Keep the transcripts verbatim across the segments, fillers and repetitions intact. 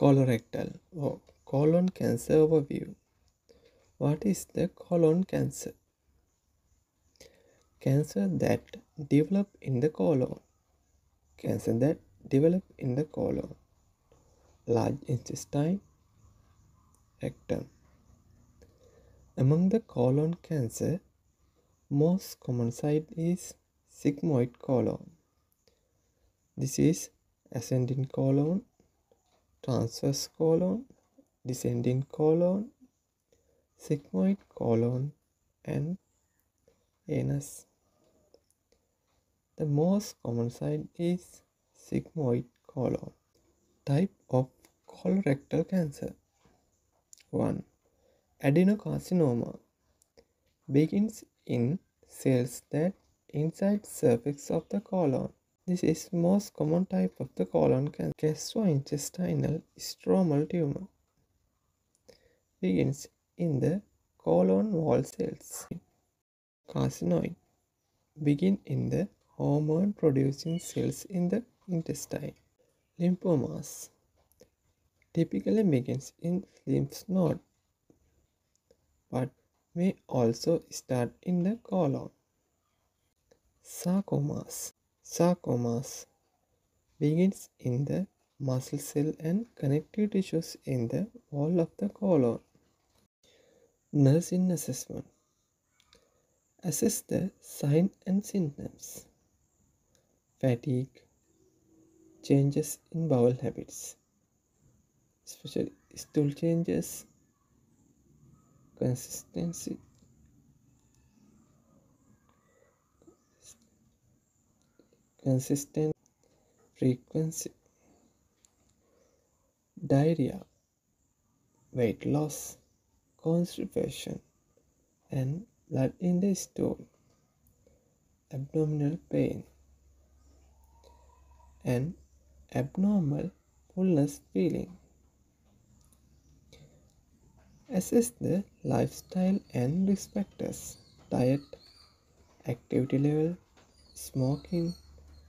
Colorectal or colon cancer overview. What is the colon cancer? Cancer that develop in the colon. Cancer that develop in the colon. Large intestine, rectum. Among the colon cancer, most common site is sigmoid colon. This is ascending colon, transverse colon, descending colon, sigmoid colon, and anus. The most common site is sigmoid colon. Type of colorectal cancer. one. Adenocarcinoma begins in cells that inside surface of the colon. This is most common type of the colon cancer. Gastrointestinal stromal tumor begins in the colon wall cells. Carcinoid begin in the hormone producing cells in the intestine. Lymphomas typically begins in lymph node, but may also start in the colon. Sarcomas. Sarcomas begins in the muscle cell and connective tissues in the wall of the colon. Nursing assessment. Assess the signs and symptoms. Fatigue, changes in bowel habits, especially stool changes, consistency, consistent frequency, diarrhea, weight loss, constipation, and blood in the stool, abdominal pain, and abnormal fullness feeling. Assess the lifestyle and risk factors: diet, activity level, smoking,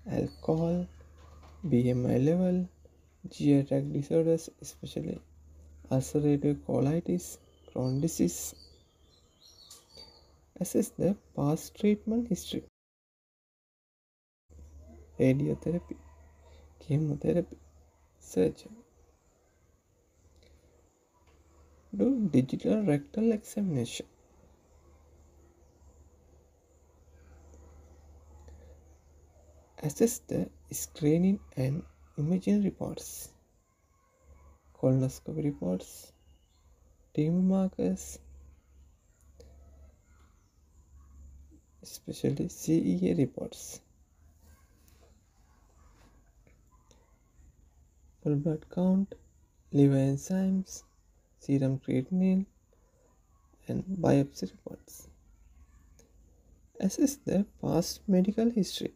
alcohol, B M I level, G I tract disorders, especially ulcerative colitis, Crohn's disease. Assess the past treatment history: radiotherapy, chemotherapy, surgery. Do digital rectal examination. Assess the screening and imaging reports, colonoscopy reports, tumor markers, especially C E A reports, full blood count, liver enzymes, serum creatinine, and biopsy reports. Assess the past medical history,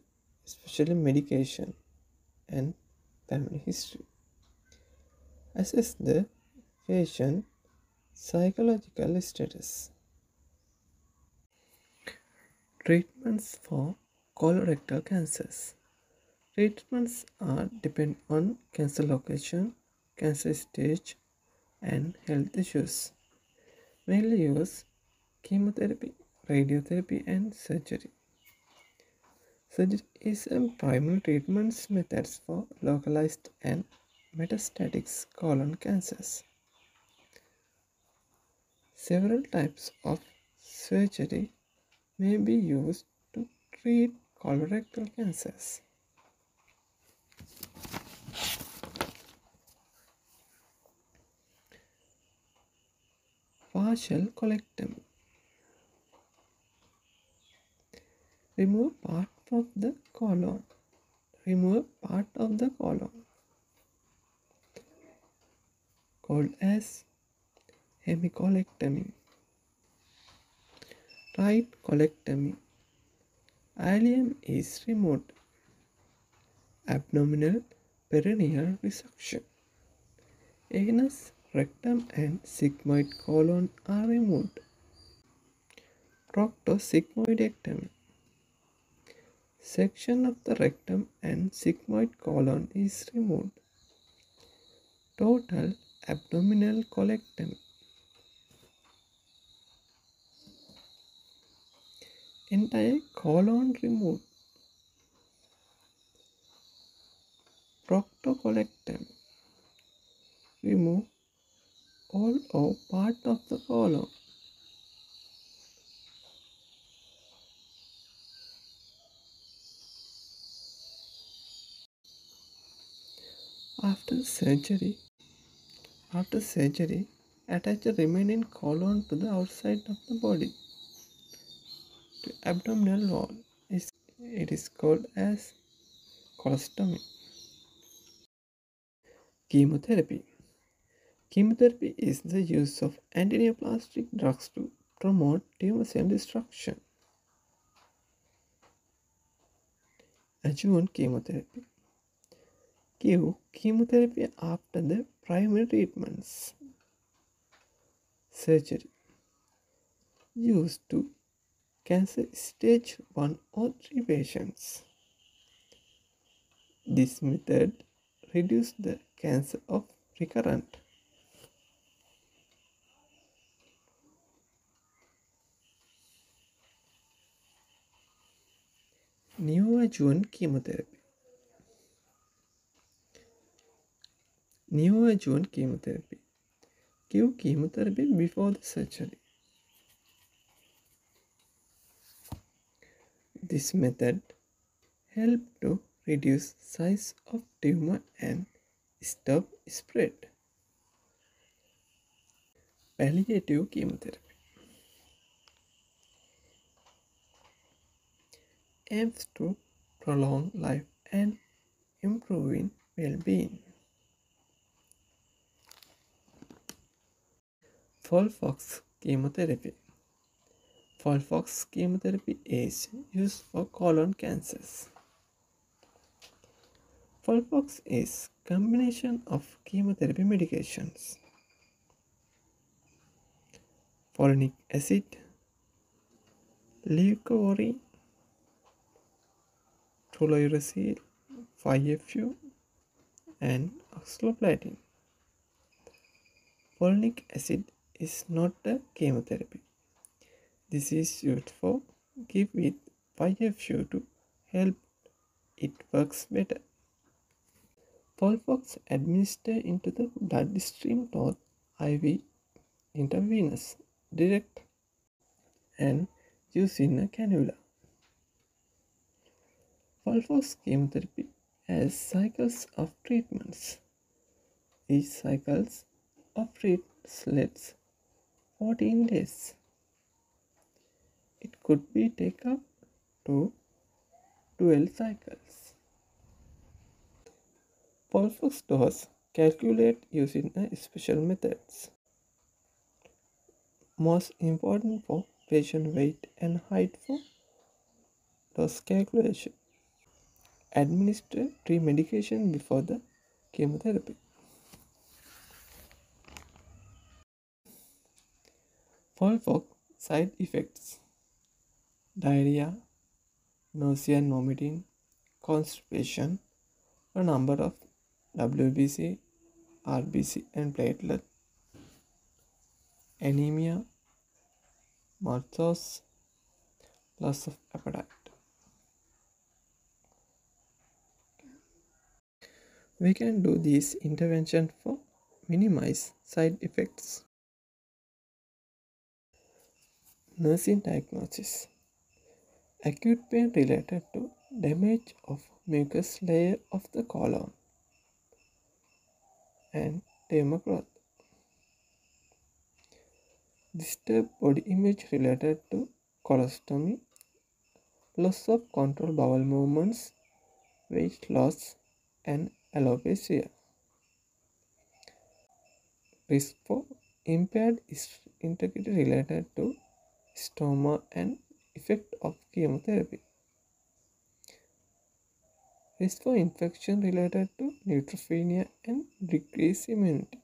especially medication and family history. Assess the patient psychological status. Treatments for colorectal cancers. Treatments are depend on cancer location, cancer stage, and health issues. Mainly use chemotherapy, radiotherapy, and surgery. Surgery is a primary treatment method for localized and metastatic colon cancers. Several types of surgery may be used to treat colorectal cancers. Partial colectomy. Remove part of the colon. Remove part of the colon, called as hemicolectomy. Right colectomy. Ileum is removed. Abdominal perineal resection. Anus, rectum, and sigmoid colon are removed. Proctosigmoidectomy. Section of the rectum and sigmoid colon is removed. total abdominal colectomy. Entire colon removed. Proctocolectomy. Remove all or part of the colon. After surgery, after surgery, attach the remaining colon to the outside of the body, to abdominal wall. It is called as colostomy. Chemotherapy. Chemotherapy is the use of antineoplastic drugs to promote tumor cell destruction. Adjuvant chemotherapy. Give chemotherapy after the primary treatments. Surgery. Used to cancer stage one or three patients. This method reduces the cancer of recurrent. Neoadjuvant chemotherapy. Neoadjuvant chemotherapy. Give chemotherapy before the surgery. This method helps to reduce size of tumor and stop spread. Palliative chemotheraiy aims to prolong life and improving well-being. Folfox chemotherapy. Folfox chemotherapy is used for colon cancers. Folfox is combination of chemotherapy medications, folinic acid, leucovorin, toluracil, five F U, and oxaloplatin. Folinic acid is not a chemotherapy. This is used for give with five F U to help it works better. Folfox administered into the bloodstream through I V intravenous direct and used in a cannula. Folfox chemotherapy has cycles of treatments. Each cycles of treatments lasts fourteen days. It could be taken up to twelve cycles. Folfox dose calculate using a special methods. Most important for patient weight and height for dose calculation. Administer pre-medication before the chemotherapy. Folfox side effects. Diarrhea, nausea and vomiting, constipation, a number of W B C, R B C and platelet, anemia, maltose, loss of appetite. We can do this intervention for minimize side effects. Nursing diagnosis. Acute pain related to damage of mucous layer of the colon and tumor growth. Disturbed body image related to colostomy, loss of control bowel movements, weight loss and alopecia. Risk for impaired integrity related to stoma and effect of chemotherapy. Risk for infection related to neutropenia and decreased immunity.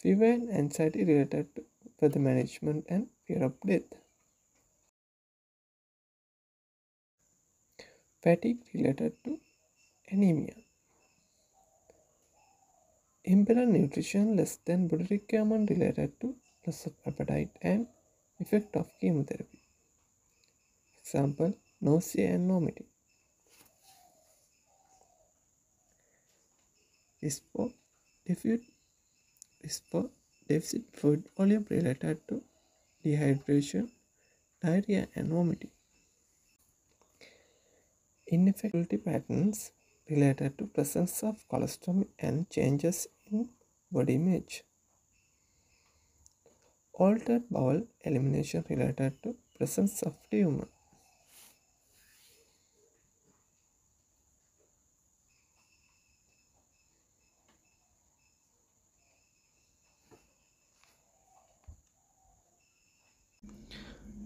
Fever and anxiety related to weather management and fear of death. Fatigue related to anemia. Imbalance nutrition less than body requirement related to loss of appetite and effect of chemotherapy. Example, nausea and vomiting. Is for deficit, is for deficit food volume related to dehydration, diarrhea and vomiting. Ineffective patterns related to presence of cholesterol and changes in body image. Altered bowel elimination related to presence of tumor.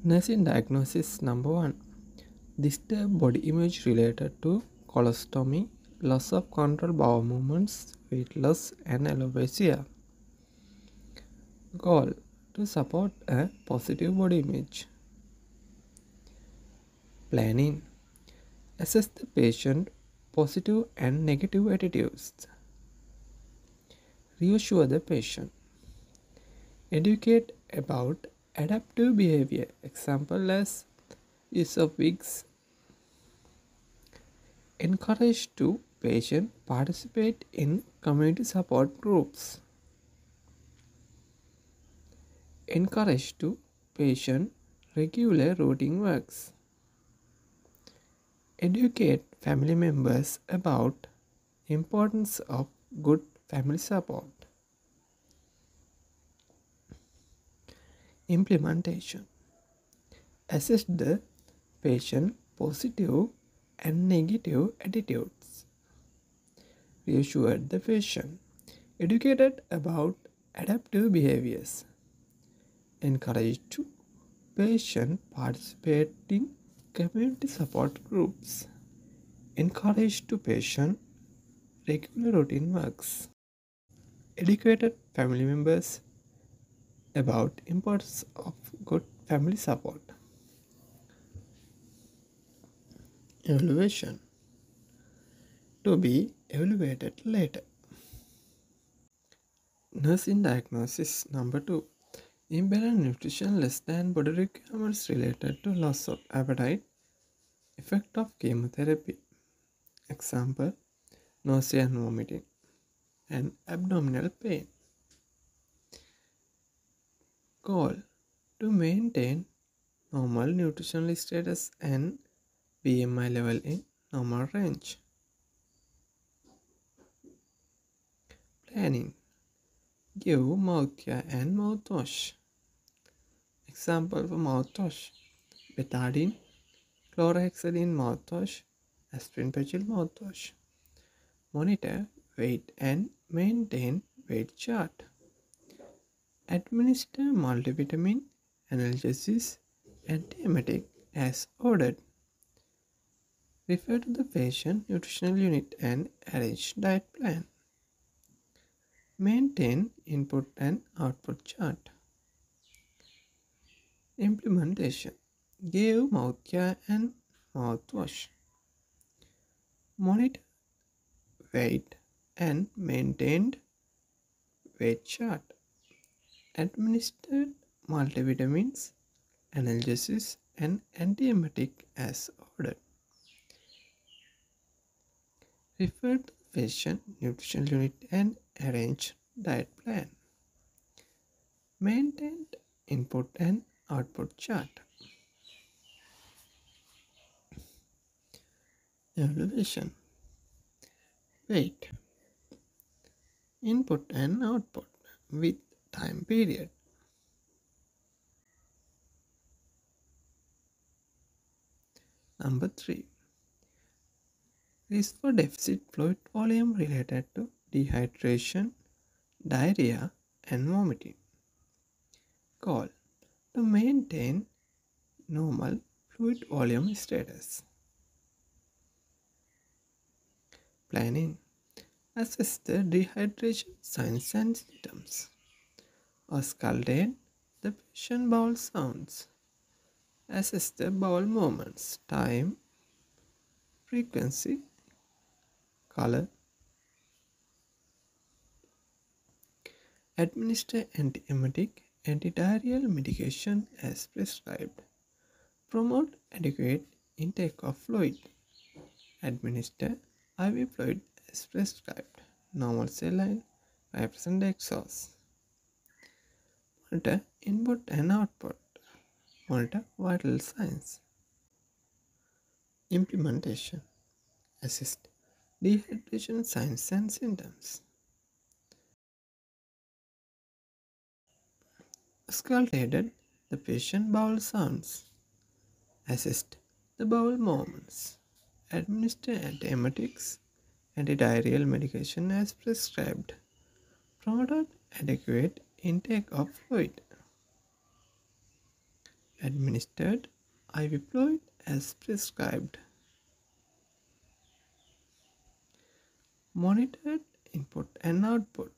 Nursing diagnosis number one. Disturbed body image related to colostomy, loss of control bowel movements, weight loss, and alopecia. Goal: to support a positive body image. Planning: assess the patient positive and negative attitudes. Reassure the patient. Educate about adaptive behavior, example as use of wigs. Encourage to patient participate in community support groups. Encourage to patient regular routine works. Educate family members about importance of good family support. Implementation: assess the patient positive and negative attitudes. Reassure the patient. Educated about adaptive behaviors. Encourage to patient participate in community support groups. Encourage to patient regular routine works. Educated family members about importance of good family support. Evaluation: to be evaluated later. Nursing diagnosis number two. Imbalance nutrition less than body requirements related to loss of appetite, effect of chemotherapy. Example, nausea and vomiting, and abdominal pain. Goal: to maintain normal nutritional status and B M I level in normal range. Planning: give mouthcare and mouthwash. Example for mouthwash: betadine, chlorhexidine mouthwash, aspirin-patchel mouthwash. Monitor weight and maintain weight chart. Administer multivitamin, analgesics, antiemetic as ordered. Refer to the patient nutritional unit and arrange diet plan. Maintain input and output chart. Implementation: give mouthcare and mouthwash. Monitor weight and maintained weight chart. Administered multivitamins, analgesics, and antiemetic as ordered. Refer to the patient nutritional unit and arrange diet plan. Maintain input and output chart. Evaluation: weight, input and output with time period. Number three. Risk for deficit fluid volume related to dehydration, diarrhea, and vomiting. Goal: to maintain normal fluid volume status. Planning: assess the dehydration signs and symptoms. Auscultate the patient bowel sounds. Assess the bowel movements, time, frequency, color, Administer antiemetic, antidiarrheal medication as prescribed. Promote adequate intake of fluid. Administer I V fluid as prescribed. Normal saline, five percent dextrose. Monitor input and output. Monitor vital signs. Implementation. Assist dehydration signs and symptoms. Auscultated the patient bowel sounds. Assist the bowel movements. Administer antiemetics, antidiarrheal medication as prescribed. Promoted adequate intake of fluid. Administered I V fluid as prescribed. Monitored input and output.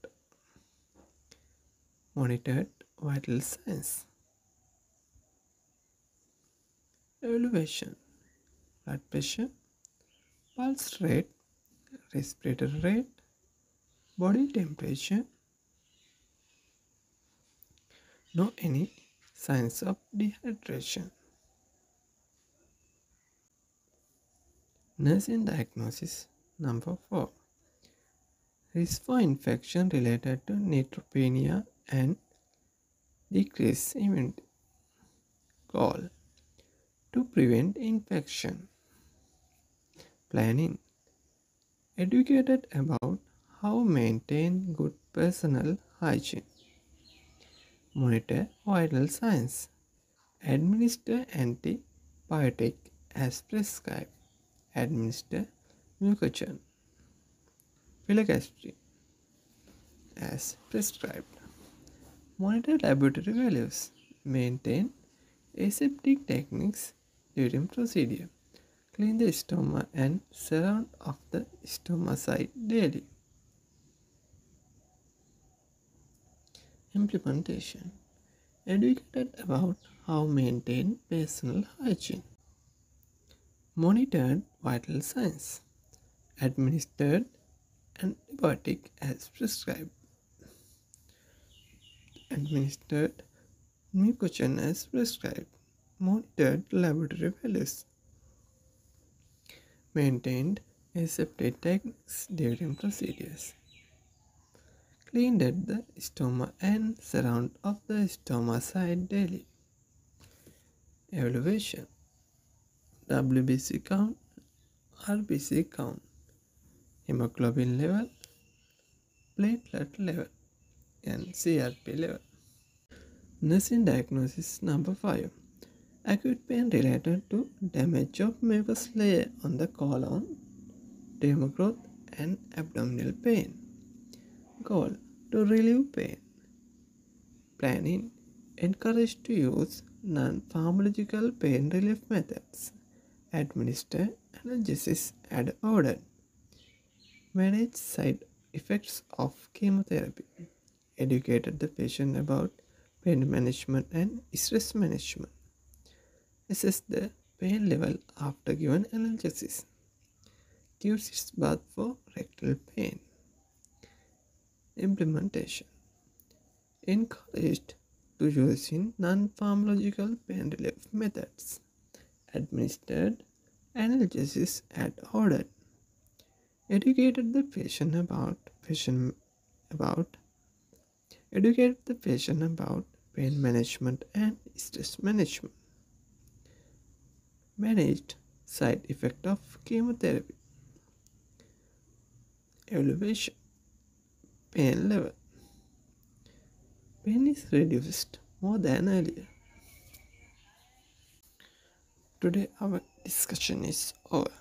Monitored vital signs. Evaluation. Blood pressure, pulse rate, respiratory rate, body temperature. No any signs of dehydration. Nursing diagnosis number four. Risk for infection related to neutropenia and decreased immunity. Goal: to prevent infection. Planning: educated about how to maintain good personal hygiene. Monitor vital signs. Administer antibiotic as prescribed. Administer Mucogen, Filgrastim as prescribed. Monitor laboratory values. Maintain aseptic techniques during procedure. Clean the stoma and surround of the stoma site daily. Implementation: educated about how to maintain personal hygiene. Monitored vital signs. Administered antibiotic as prescribed. Administered Mucogen as prescribed. Monitored laboratory values. Maintained aseptic techniques during procedures. Cleaned at the stoma and surround of the stoma site daily. Evaluation: W B C count, R B C count, hemoglobin level, platelet level, and C R P level. Nursing diagnosis number five. Acute pain related to damage of mucous layer on the colon, tumor growth, and abdominal pain. Goal: to relieve pain. Planning: encouraged to use non-pharmacological pain relief methods. Administer analgesics as ordered. Manage side effects of chemotherapy. Educated the patient about pain management and stress management. Assess the pain level after given analgesics. Give sitz bath for rectal pain. Implementation: encouraged to use in non-pharmacological pain relief methods. Administered analgesics as ordered. Educated the patient about patient about educate the patient about pain management and stress management. Managed side effect of chemotherapy. Evaluation: pain level. Pain is reduced more than earlier. Today our discussion is over.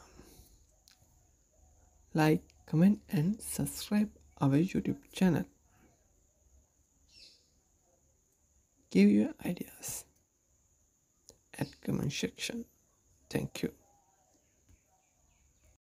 Like, comment and subscribe our YouTube channel. Give your ideas at comment section. Thank you.